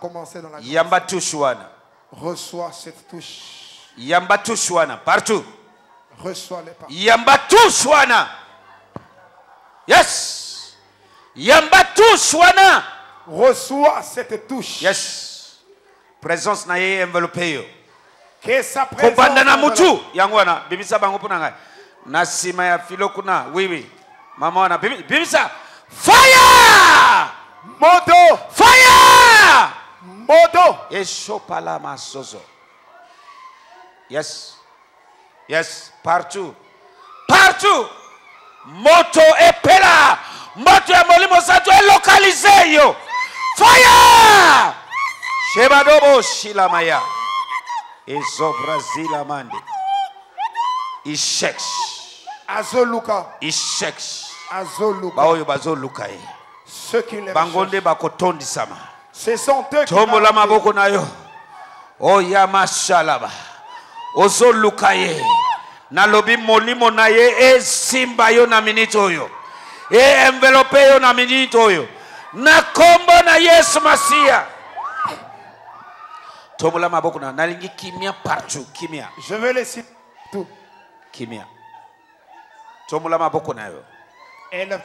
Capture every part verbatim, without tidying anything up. commencé dans la grâce. Reçois cette touche. Partout. Reçois les partout. Yes. Reçois cette touche. Yes. Présence na yeye enveloppé. Que sa présence. Kobandana mutu yangwana bimisa bangopuna ngai. Na sima ya filokuna wiwi. Mama wana bimisa fire! Moto fire! Moto Esho palama sozo. Yes. Yes, partout. Partout. Moto epela. Moto ya molimo sato e localize yo. Fire! Shebadobo shilamaya. Ezo Brazil amande. Ishex. Azoluka. Ishex. Azoluka. Baoyo bazoluka e. Ceux qui les Bangonde bakotondi sama. Ce sont eux qui Tomola maboko na yo. O yama shalaba. Ozo lukaye. Na lobi molimo na ye e simba yo na minito yo. E enveloppe yo na minito yo. Na kombo na Yesu Masia. Je veux les citer tout. Kimia.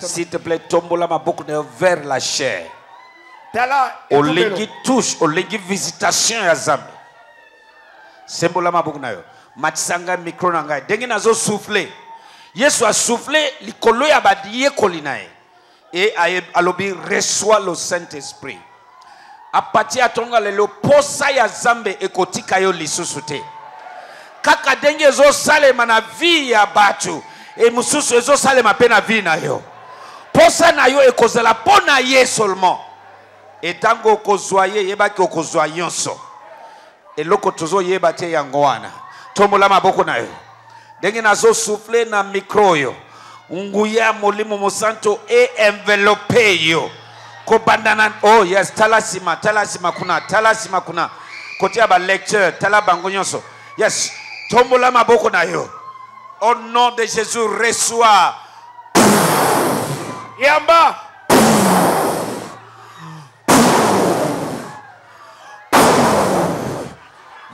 S'il te plaît, tombola mabokunayo vers la chair. Olingi touche, olingi visitation ya Zambi. Sembola mabokunayo. Matisanga micro nangai. Dengi nazo souffler. Yesu a soufflé likolo ya badiye kolinae. Et alobi reçoit le Saint-Esprit. A partir à tonga lelo posa ya zambe ekotika yo lisusu te kaka denge zo salema na vie ya batu e mususu zo salema pe na vie na yo posa na yo ekozala pona ye seulement etango okozwaye yebaki okozwa nyonso eloko tozo yeba te yango wana tombola maboko na yo denge nazo souffler na micro yo nguya molimo mosanto e enveloppe yo. Oh yes, talasima, talasima kuna, talasima kuna. Kote ya ba lecture, talabango nyonso. Yes, tombola maboko na yo. Au nom de Jésus, reçois. Yamba.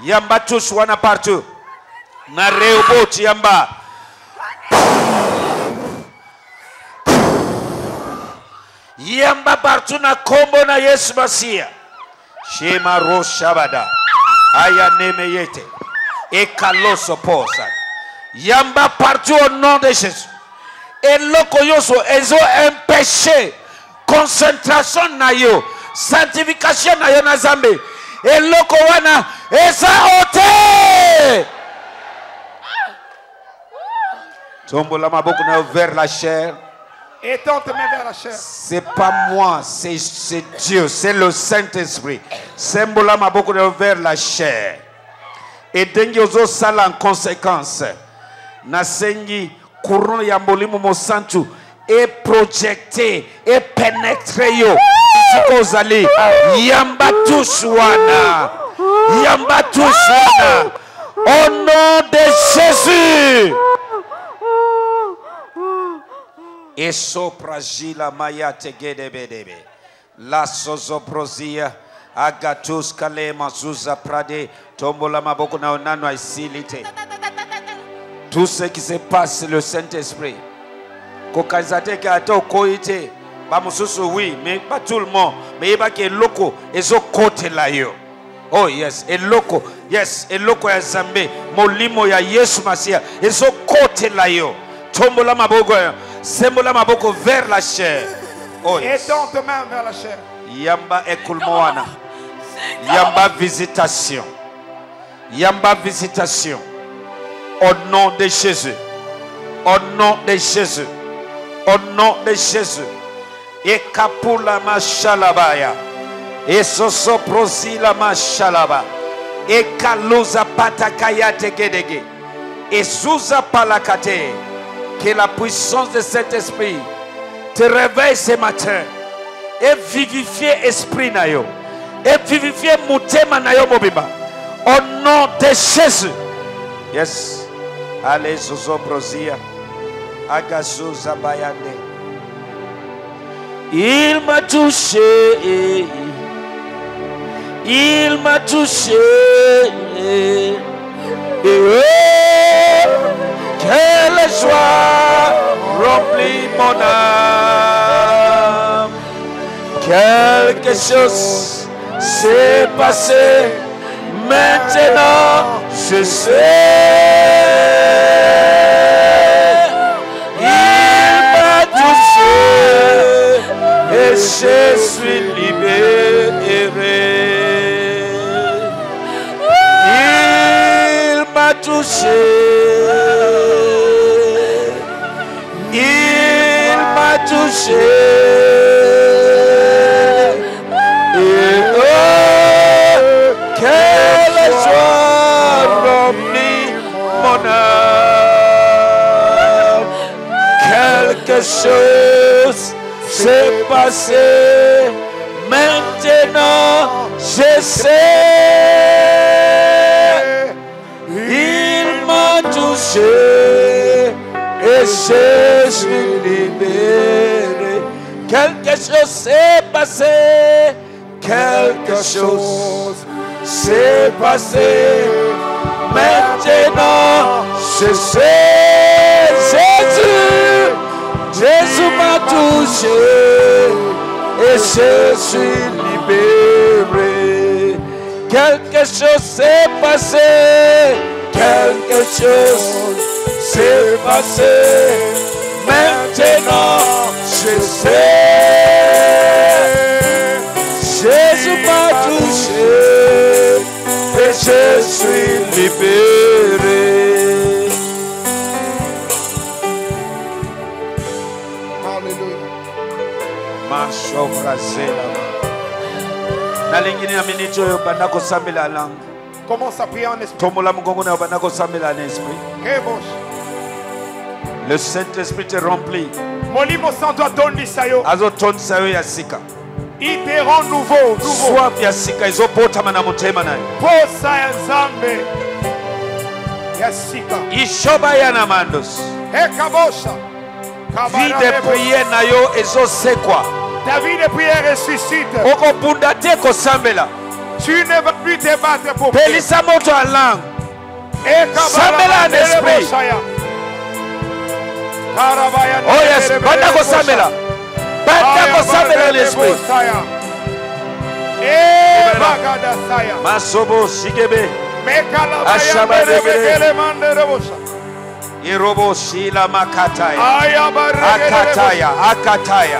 Yamba touche wana partout. Na reoboti yamba. Yamba partout na kombo na Yesu Masia. Shema roshabada. Aya neme yete. Ekaloso posa. Yamba partout au nom de Jésus. Eloko yoso ezo empêché concentration na yo, sanctification na yo na Zambe. Eloko wana eza ote. Tombola maboko na vers la chair. Et tente mes vers la chair. C'est pas moi, c'est Dieu, c'est le Saint-Esprit. Sembola m'a beaucoup vers la chair. Et dengozo sala en conséquence. Nasengi couron ya molimo mosantu et projeté et pénétré yo. Sikozali yamba tushwana. Yamba tushwana. Au nom de Jésus. Et sopragila maya tegedebedebe. La sozoprozia agatus kale mazuza prade tombola maboko na onano aisilite. Tout ce qui se passe le Saint-Esprit. Kokazate ke ato koite bamususu oui mais pas tout le monde mais ba ke loko ezo kote la yo. Oh yes, eloko. Yes, eloko ya Zambe molimo ya Yesu Masia ezo kote la yo. Tombola maboko ya Sembola maboko vers la chair. Oh, yes. Et dans tes mains vers la chair. Yamba ekulmoana. Yamba visitation. Yamba visitation. Au nom de Jésus. Au nom de Jésus. Au nom de Jésus. Et kapula machalabaya. Et soso prosila machalaba. Et kaluza patakaya tegedege. Et souza palakate. Que la puissance de cet esprit te réveille ce matin et vivifie esprit nayo et vivifie mutema nayo mobiba au nom de Jésus. Yes, allez zozo prozia agazo zabayande. Il m'a touché, il m'a touché. Et oh, quelle joie remplit mon âme. Quelque chose s'est passé. Maintenant, je sais. Il m'a touché et je suis libéré. Il m'a touché. Il m'a touché. Quelque chose s'est passé. Maintenant, je sais. Il m'a touché et je suis libéré. Quelque chose s'est passé. Quelque chose s'est passé. Maintenant, je sais. Jésus, Jésus m'a touché et je suis libéré. Quelque chose s'est passé. Quelque chose s'est passé. Maintenant, je sais. Jésus m'a touché et je suis libéré. Commence à prier en esprit. Le Saint-Esprit te remplit. Libérons nouveau. Vie de prière nayo ezo c'est quoi? Ta vie de prière ressuscite. Tu ne vas plus te battre pour prier. Samela en esprit. Oh yes, Bandako Samela. Bandako Samela en esprit. Masobo Sigebe. Ashabarebe. Irobo Shila Makataya. Akataya, Akataya.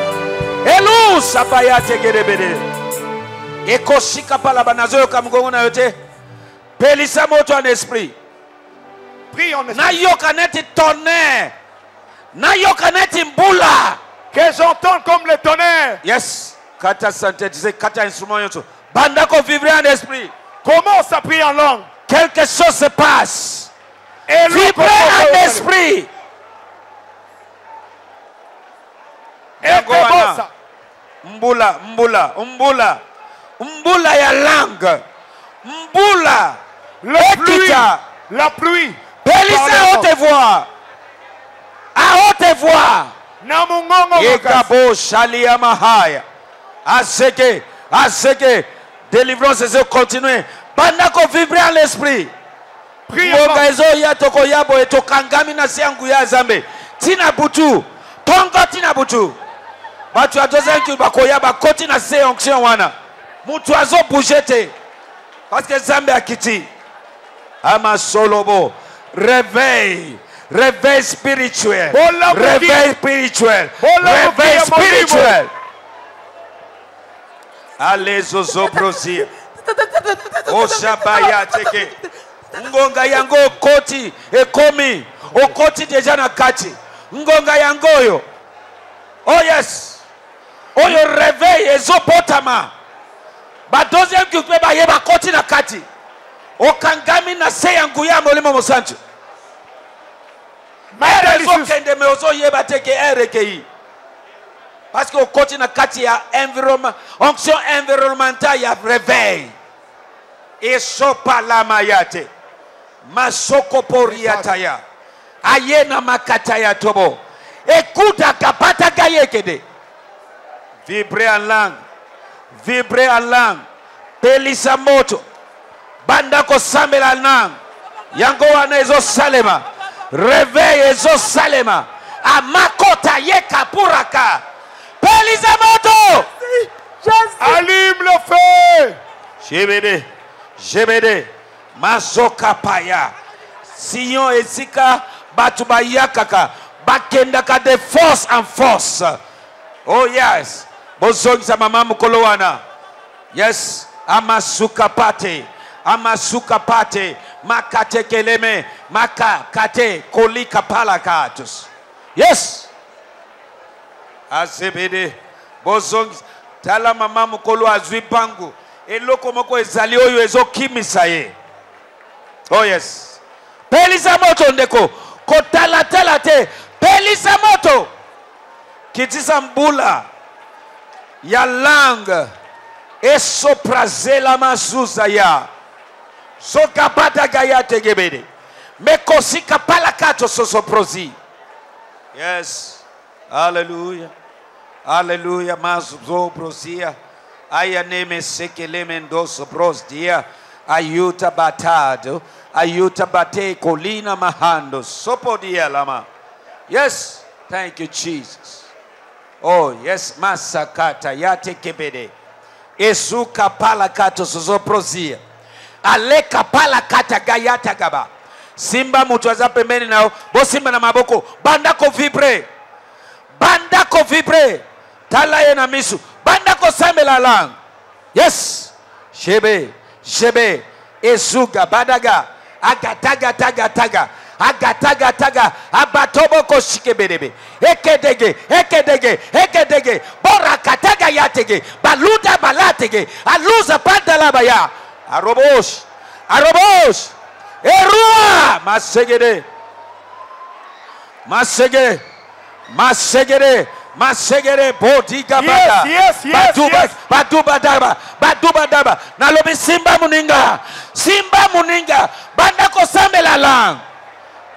Elu sapayate gerebede. Ekosika palabanazo yokamugona yote. Pelisa moto en esprit. Prie en esprit. Na yokaneti tonnerre. Na yokaneti mbula. Que j'entende comme le tonnerre. Yes. Kata synthétisé, kata instrument yoto. Bandako vivre en esprit. Commence à prier en langue. Quelque chose se passe. Vibrez en esprit. Mbula, mbula, mbula, mbula ya langue, mbula, la pluie. Pélissez à haute voix, à haute voix. Yekabo shalia mahaya. Aseke, aseke. Délivrance et continuez. Bandako vibrez en l'esprit. Mogazo ya toko yabo etokangami na siangu ya zambe tina butu tongo tina butu batu adozenki bakoya bakoti na seonction wana mutu azo bujete parce que zambe akiti ama solobo réveil réveil spirituel réveil spirituel réveil spirituel allez zozo prosie o shabaya teke Ngonga yango okoti ekomi okoti deja na kati ngonga yangoyo. Oh yes. Oyo réveil ezopotama. ba deuxième qui peut bailler ba koti na kati okangami na seyangu ya molimo musanju mais faut que ndeme ozo yeba teke ereki parce que koti na kati ya environnement onction environnementale ya réveil et sopa la mayate masoko poriataya ayena makata ya tobo ekuta kapata kayekede vibrer en langue, vibrer en langue, pelisa moto, banda ko sambela langue, yango wana ezo salema, réveil ezo salema, amakota yeka puraka, pelisa moto, allume le feu, jebede, jebede, mazoka paya, sion esika, batubaya kaka, bakenda ka de force en force, oh yes. Bozong za mama mukolowana. Yes, amasuka pate, amasuka pate, makate keleme, maka kate kolika palakatus. Yes. Azebede. Bozong tala mama mukolo azwipangu. Eloko moko ezali oyo ezokimisa ye. Oh yes. Pelisa moto ndeko, kotala tala te, pelisa moto. Kitisa mbula. Ya langue et sopraze la mazuza ya sokapata gaya tegebede me kosika palakato sosoprozi. Yes, hallelujah, hallelujah, mazuzo prozia aya neme sekele mendoso prozia ayuta batado ayuta bate kolina mahando sopodia lama. Yes, thank you Jesus. Oh yes, masakata yate kebede. Ezuka palakato sozoprozia. Aleka palakata gayata gaba. Simba mutuaza pembeni nao. Bo simba na maboko. Bandako vibre. Bandako vibre. Talaye na misu. Bandako samela lang. Yes. Shebe. Shebe. Ezuga badaga. Agataga taga taga. Agataga taga abatobo koshikebedebe ekedege ekedege ekedege bora kataga yatege baluda balatege aluza pantalaba ya arobosh arobosh erua masegede masegede masegede masegere bodiga bada yes, yes, yes, batuba yes. batuba daba batuba daba nalobi simba muninga simba muninga banda kosambela lang.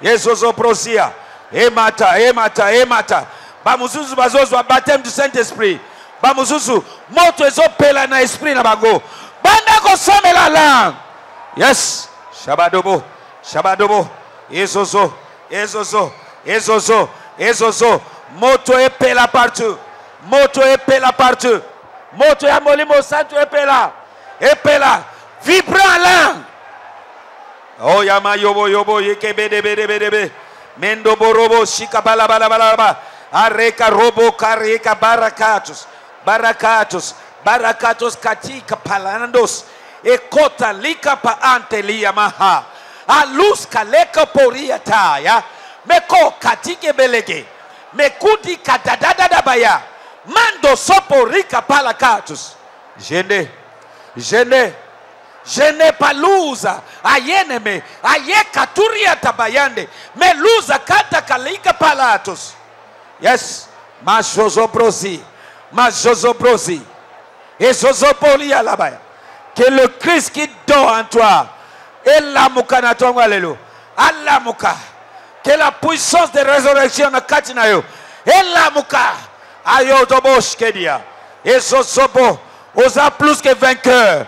Yesozo prosia, emata, emata, emata. Bamuzuzu bazozo baptême du Saint-Esprit. Bamuzuzu moto ezo pela na esprit na bago. Banda kosome la langue. Yes, shabadobo, shabadobo. Yesozo, yesozo, yesozo, yesozo. Moto epela partout. Moto epela partout. Moto ya molimo santo epela. Epela, vibre en langue. Oh yama yobo yobo yekebede bede bede bede mendo borobo shika bala bala bala bala areka robo kareka barakatus barakatus barakatus katika palandos ekota lika pa antelia maha alus kaleka poria taya meko katike belege mekudi kadadada baya mando soporika palakatus jende jende Jene paluza ayeneme ayeka turia tabayande meluza kata kalika palatos. Yes, majozoprosi, majozoprosi. Et zozopoli alabaya. Que le Christ qui dort en toi. Elamuka natongo alelo. Alamuka. Que la puissance de résurrection katina yo. Elamuka. Ayo dobosh kedia. Et zozobo. Osa plus que vainqueur.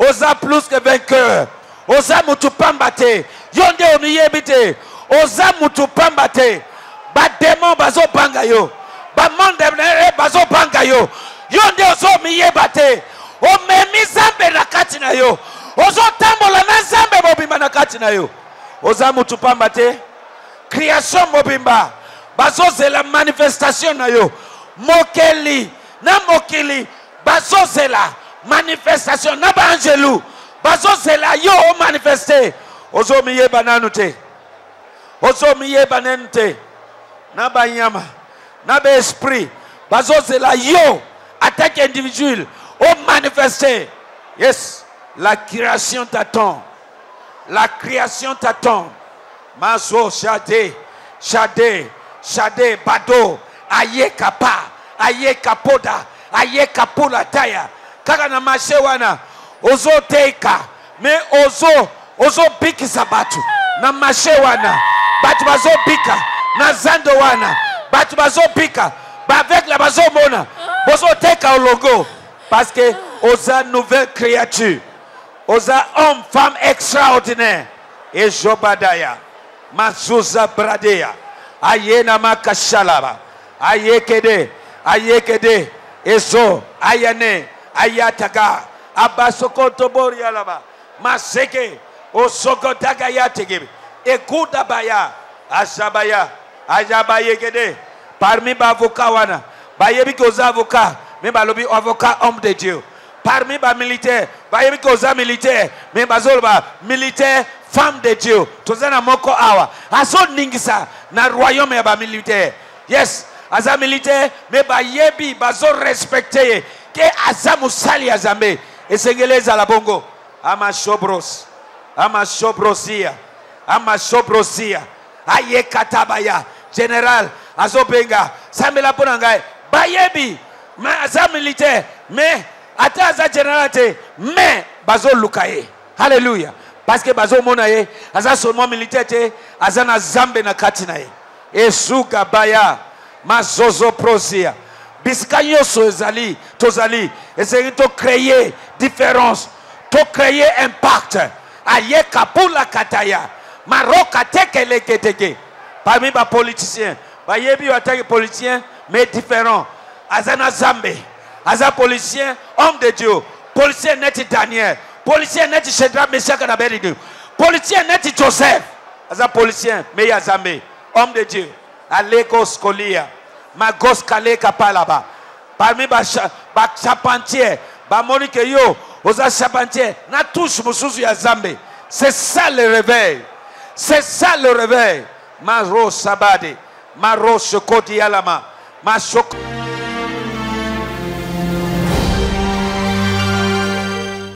Osa plus que vainqueur. Osa mutupambate. Yonde oniyebite. Osa mutupambate. Ba demon bazo bangayo. Ba monde bazo bangayo. Yonde ozo miyebate. Omemi zambe na kati na yo. Ozo tambola na zambe mobimba na kati na yo. Osa mutupambate. Création mobimba. Bazo zela manifestation na yo. Mokeli. Na mokeli. Bazo zela. Manifestation naba angelou bazo zela yo manifester ozo miye bananute ozo miye banente naba nyama naba esprit bazo zela yo attaque individuel o manifester Yes. La création t'attend. La création t'attend. Mazo, Chade, Chade, Chade, Bado, Aye Kapa, Aye Kapoda, Aye Kapola Taya. Kagana Mashewana, Ozo Teika, Me Ozo, Ozo Biki Sabatu, Na Mashewana, Batu Bazo Bika, Na Zandowana, Batu Bazo Bika, Bavek la Bazo Mona, Bozo Teika Ologo, parce que Oza nouvelle créature, Oza homme, femme extraordinaire. Et Jobadaya, Mazuza Bradea, Aye Namaka Shalaba, Aye Kede, Aye Kede, Ezo, Ayane, Ayataga, Abasoko Tobori Alaba, Maseke, Osoko Tagayategi, Ekuda Baya, Asabaya, Ayabaye Kede, parmi Bavokawana, Bayebik aux avocats, mais Balobi avocat homme de Dieu. Parmi les militaires, voyez que militaires, mais bazolba militaire femme de Dieu. Tozana moko awa. Aso ningisa na royaume ya ba militaire. Yes, aza militaire, mais ba yebi bazol respecté que azamu sali azambe. Esengeleza la bongo. Ama shobros. Ama shobrosia. Ama shobrosia. Aye katabaya. General azobenga. Sambela ponangae. Ba yebi ma aza militaire, mais Ataza généralité, mais bazo lukaye. Alléluia. Parce que bazo monaye, aza seulement militaire, aza na zambe na katinaye. Esuka baya, mazozo prosia. Biskayo sozali, tozali. Essayez de créer différence, de créer impact. Aye kapula kataya, maroka teke leke teke. Parmi ba politiciens, ba yebi atake politiciens, mais différent. Aza na zambe. Aza policier, homme de Dieu, policier net Daniel, policier net Shadrach, Meshach et Abednego, policier net Joseph, aza policier, mais Azame, homme de Dieu, Alekos Kolia, Magos Kaleka Palaba, parmi ba charpentier, ba Monique yo, oza charpentier, na tous musuzu ya Zambe, c'est ça le réveil, c'est ça le réveil, Maro Sabade, Maro Shokodi Alama, Maro